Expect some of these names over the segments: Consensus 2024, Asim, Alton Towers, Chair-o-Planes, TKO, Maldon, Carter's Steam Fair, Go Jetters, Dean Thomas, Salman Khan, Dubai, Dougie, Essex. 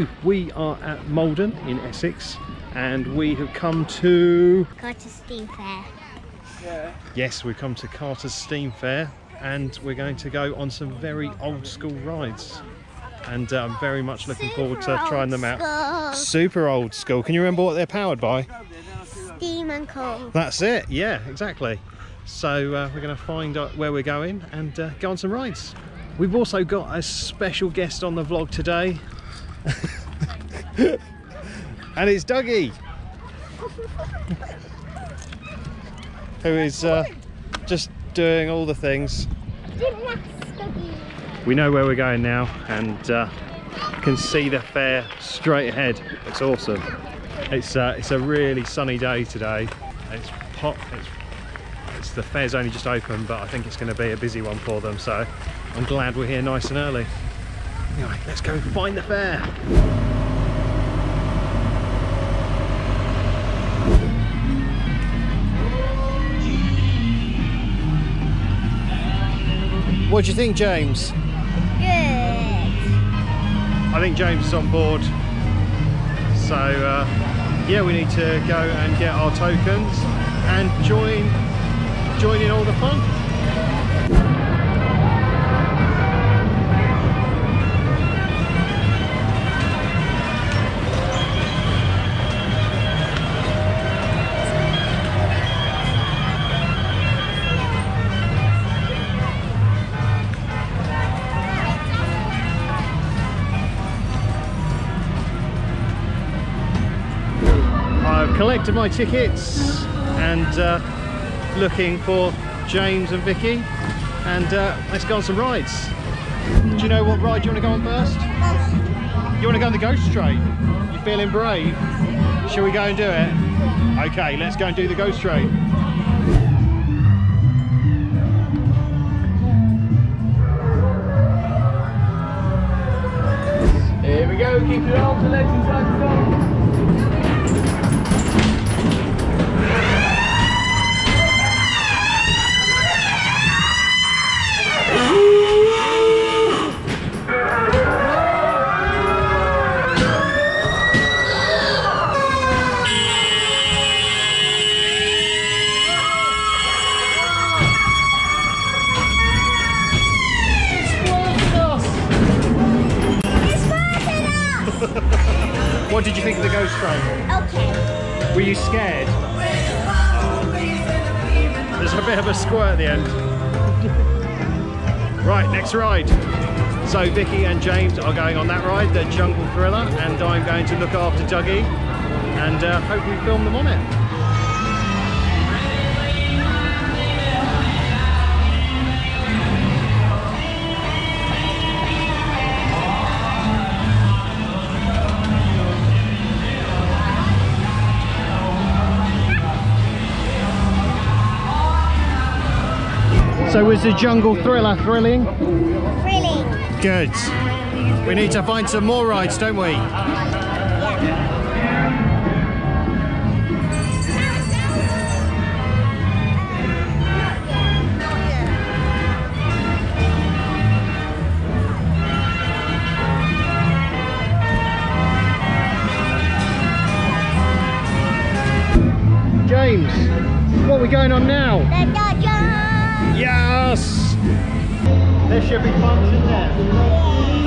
Hello, we are at Maldon in Essex and we have come to Carter's Steam Fair. Yeah. Yes, we've come to Carter's Steam Fair and we're going to go on some very old school rides. And I'm very much looking forward to trying them out. Super old school. Can you remember what they're powered by? Steam and coal. That's it, yeah, exactly. So we're going to find out where we're going and go on some rides. We've also got a special guest on the vlog today. And it's Dougie, who is just doing all the things. We know where we're going now and can see the fair straight ahead. It's awesome. It's a really sunny day today. It's hot. The fair's only just open, but I think it's going to be a busy one for them, so I'm glad we're here nice and early. Anyway, let's go find the fair. What do you think, James? Good. I think James is on board. So, yeah, we need to go and get our tokens and join in all the fun. I've collected my tickets and looking for James and Vicky, and let's go on some rides. Do you know what ride you want to go on first? You want to go on the ghost train? You feeling brave? Shall we go and do it? Okay, let's go and do the ghost train. Here we go, keep your arms and legs inside the car. What did you think of the ghost train? Okay. Were you scared? There's a bit of a squirt at the end. Right, next ride. So Vicky and James are going on that ride, the Jungle Thriller, and I'm going to look after Dougie and hopefully film them on it. So was the Jungle Thriller thrilling? Thrilling. Good. We need to find some more rides, don't we? Yeah. James, what are we going on now? Yes! There should be fun in there.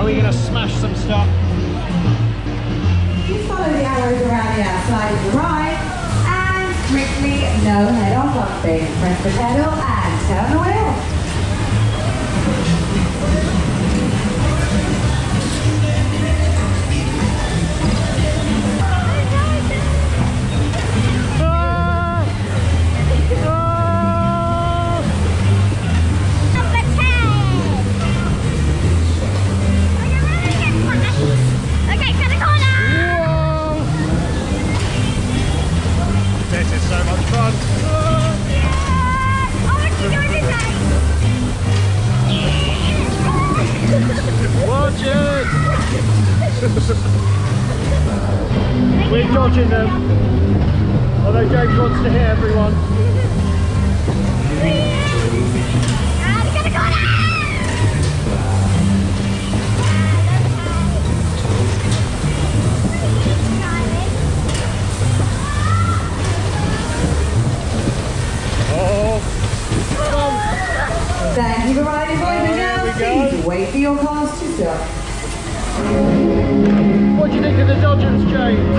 Are we going to smash some stuff? Please follow the arrows around the outside of the ride and quickly no head off on things. Press the pedal and turn the wheel. We're dodging them, although James wants to hit everyone. your class yourself. What do you think of the Dodgems, James?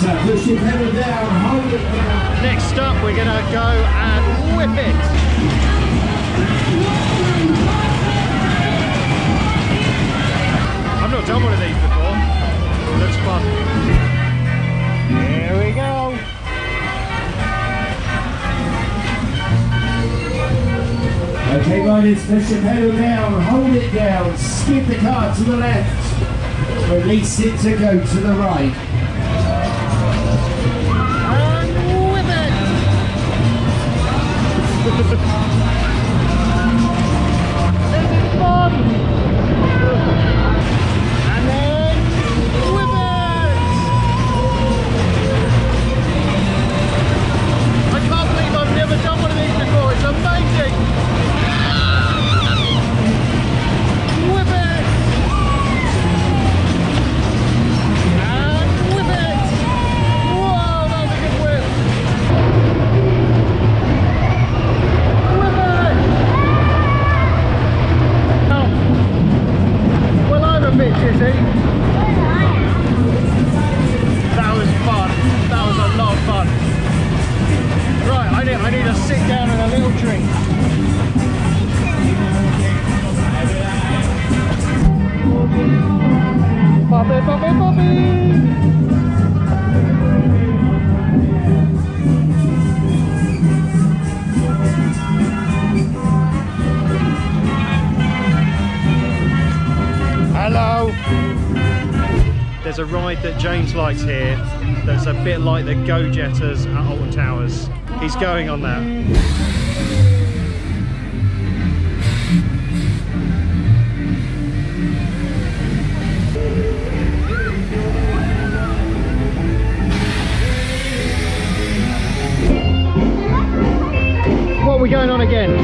So push your pedal down, hold it down. Next up, we're going to go and whip it. I've not done one of these before. Looks fun. Here we go. Okay riders, push your pedal down, hold it down, skip the car to the left, release it to go to the right. There's a ride that James likes here that's a bit like the Go Jetters at Alton Towers. He's going on that. What are we going on again?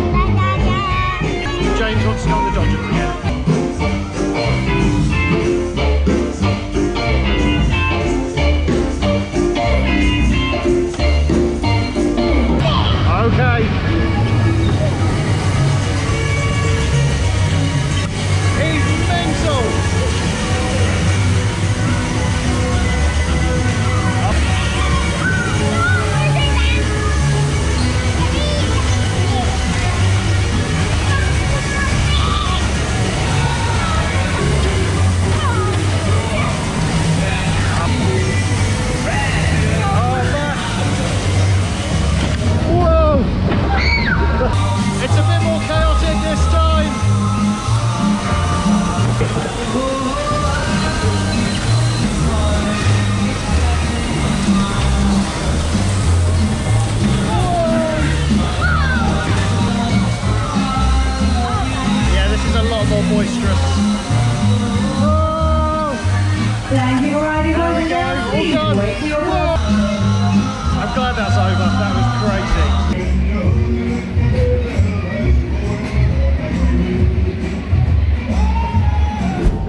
James wants to go on the Dodgems again. Okay. He's mental.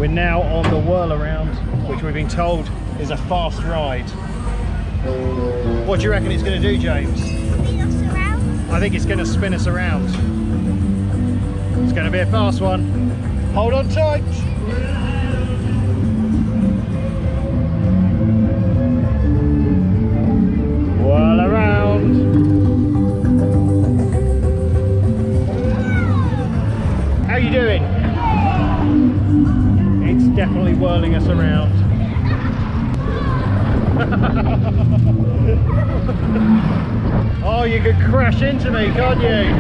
Now on the whirl around, which we've been told is a fast ride. What do you reckon it's going to do, James? Spin us around. I think it's going to spin us around. It's going to be a fast one. Hold on tight. Whirl around. How are you doing? Definitely whirling us around. Oh, you could crash into me, can't you?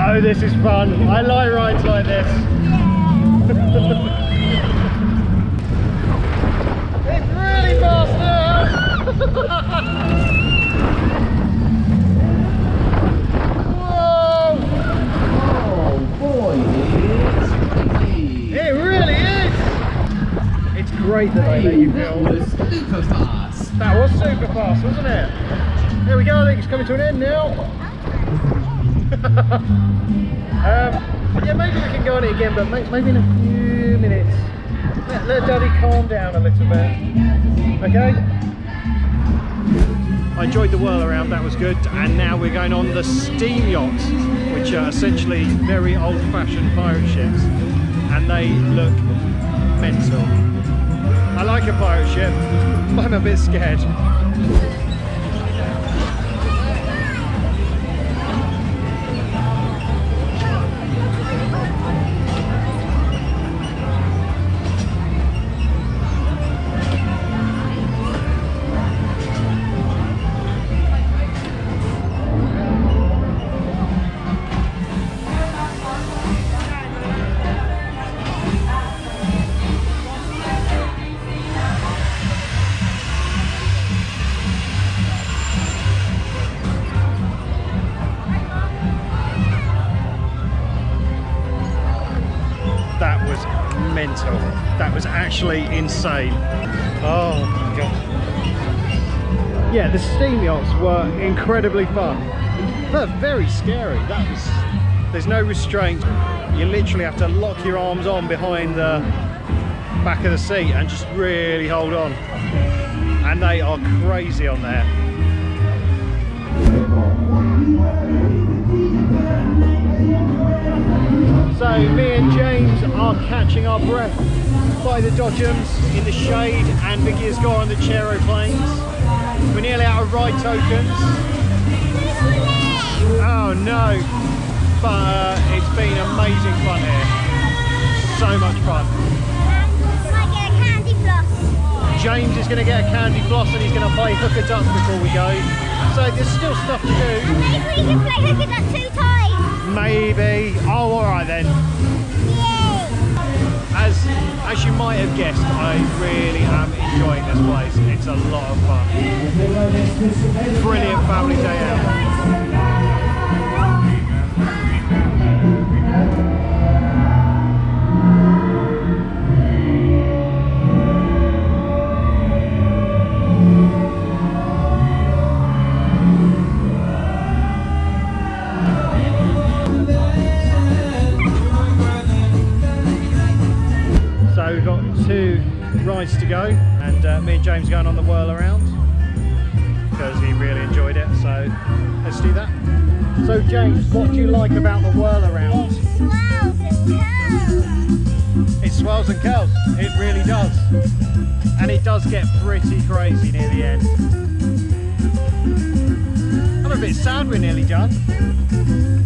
Oh, this is fun. I like rides like this. It's really fast now. Great that I let you film. That was super fast, wasn't it? There we go, I think it's coming to an end now. Yeah, maybe we can go on it again, but maybe in a few minutes. Let Daddy calm down a little bit. Okay? I enjoyed the whirl around, that was good, and now we're going on the steam yachts, which are essentially very old-fashioned pirate ships, and they look mental. I like a pirate ship, but I'm a bit scared. Mental. That was actually insane. Oh my god. Yeah, the steam yachts were incredibly fun, but very scary. That was. There's no restraint. You literally have to lock your arms on behind the back of the seat and just really hold on. And they are crazy on there. So me and James are catching our breath by the Dodgems in the shade, and Vicky's gone on the Chair-o-Planes. We're nearly out of ride tokens. Oh no! But it's been amazing fun here. So much fun. I might get a candy floss. James is going to get a candy floss and he's going to play hook a duck before we go. So there's still stuff to do. Maybe we can play hook a duck 2 times. Maybe. Oh, alright then. As you might have guessed, I really am enjoying this place. It's a lot of fun. Brilliant family day out. To go, and me and James are going on the whirl around because he really enjoyed it, so let's do that. So James, what do you like about the whirl around? It swirls and curls. It swirls and curls, it really does. And it does get pretty crazy near the end. I'm a bit sad we're nearly done,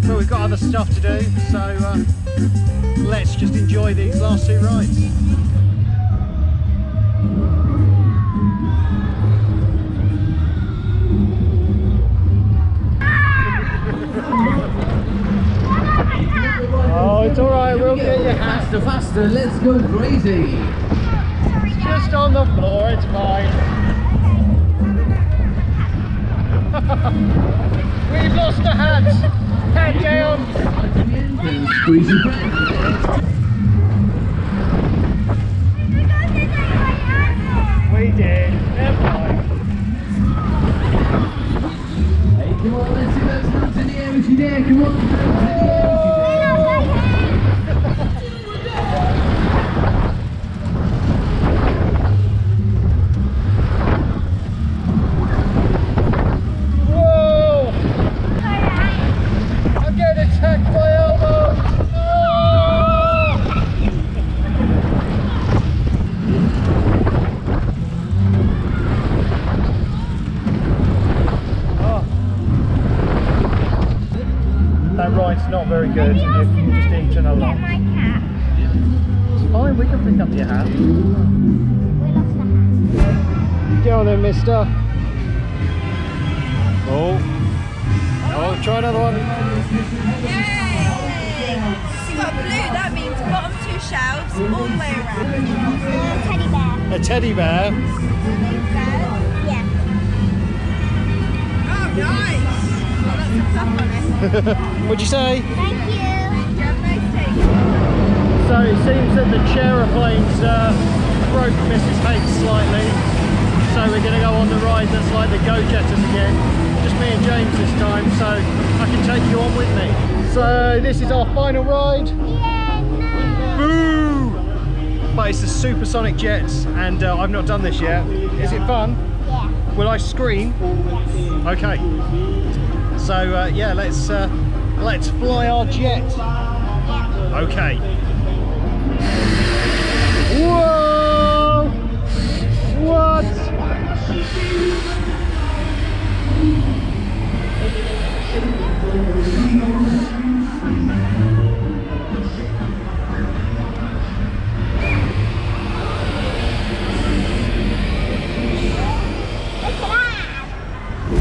but we've got other stuff to do, so let's just enjoy these last 2 rides. It's alright, we'll get you. Faster, faster, let's go crazy. It's just on the floor, it's fine. We've lost the hats. Head down. We did, never mind. Hey, come on, let's see those hands in the air if you dare, come on. Not very good if you just eat a lot. It's fine, we can pick up your hat. Get on then, mister. Oh, try another one. She's got blue, that means bottom 2 shelves all the way around. A teddy bear. A teddy bear? Yeah. Oh, nice. What'd you say? Thank you. So it seems that the Chair-o-Planes broke Mrs. Hake slightly. so we're going to go on the ride that's like the Go Jetters again, just me and James this time, so I can take you on with me. So this is our final ride. Yeah, no. Boo! But it's the supersonic jets, and I've not done this yet. Is it fun? Yeah. Will I scream? Yes. Okay. So yeah, let's fly our jet. Yeah. Okay. Whoa! What?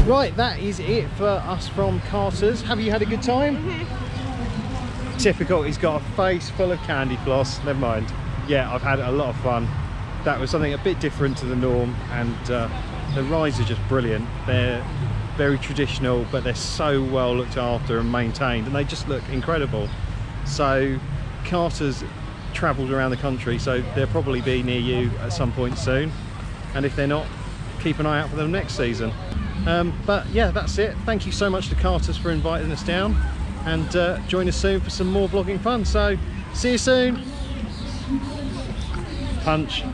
Right, that is it for us from Carter's. Have you had a good time? Mm-hmm. Typical, he's got a face full of candy floss. Never mind. Yeah, I've had a lot of fun. That was something a bit different to the norm, and the rides are just brilliant. They're very traditional, but they're so well looked after and maintained, and they just look incredible. So Carter's travelled around the country, so they'll probably be near you at some point soon, and if they're not, keep an eye out for them next season. But yeah, that's it. Thank you so much to Carter's for inviting us down, and join us soon for some more vlogging fun. So see you soon. Punch.